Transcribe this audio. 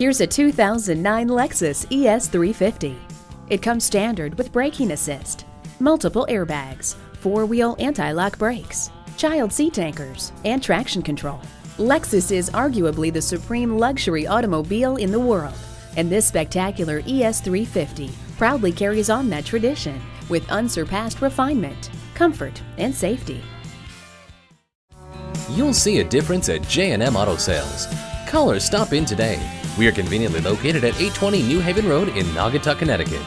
Here's a 2009 Lexus ES 350. It comes standard with braking assist, multiple airbags, four-wheel anti-lock brakes, child seat anchors, and traction control. Lexus is arguably the supreme luxury automobile in the world, and this spectacular ES 350 proudly carries on that tradition with unsurpassed refinement, comfort, and safety. You'll see a difference at J&M Auto Sales. Call or stop in today. We are conveniently located at 820 New Haven Road in Naugatuck, Connecticut.